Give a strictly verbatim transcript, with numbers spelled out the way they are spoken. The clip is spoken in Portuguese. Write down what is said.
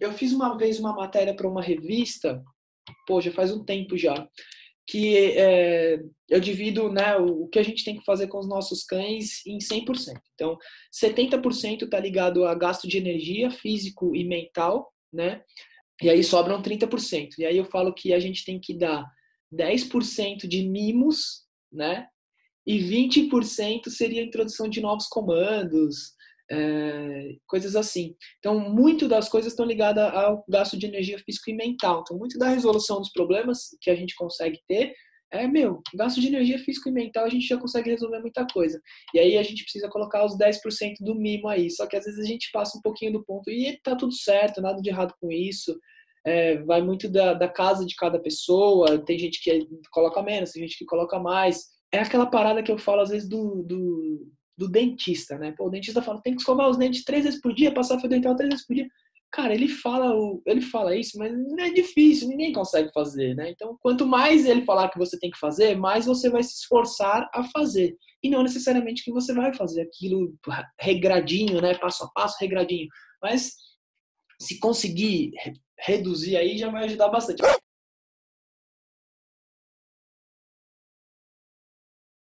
Eu fiz uma vez uma matéria para uma revista, pô, já faz um tempo já, que é, eu divido, né, o, o que a gente tem que fazer com os nossos cães em cem por cento. Então, setenta por cento está ligado a gasto de energia, físico e mental, né? E aí sobram trinta por cento. E aí eu falo que a gente tem que dar dez por cento de mimos, né? E vinte por cento seria a introdução de novos comandos, é, coisas assim. Então, muito das coisas estão ligadas ao gasto de energia físico e mental. Então, muito da resolução dos problemas que a gente consegue ter é, meu, gasto de energia físico e mental, a gente já consegue resolver muita coisa. E aí, a gente precisa colocar os dez por cento do mimo aí. Só que, às vezes, a gente passa um pouquinho do ponto e tá tudo certo, nada de errado com isso. É, vai muito da, da casa de cada pessoa. Tem gente que coloca menos, tem gente que coloca mais. É aquela parada que eu falo, às vezes, do, do, do dentista, né? Pô, o dentista fala, tem que escovar os dentes três vezes por dia, passar fio dental três vezes por dia. Cara, ele fala, ele fala isso, mas é difícil, ninguém consegue fazer, né? Então, quanto mais ele falar que você tem que fazer, mais você vai se esforçar a fazer. E não necessariamente que você vai fazer aquilo regradinho, né? Passo a passo, regradinho. Mas se conseguir reduzir aí, já vai ajudar bastante.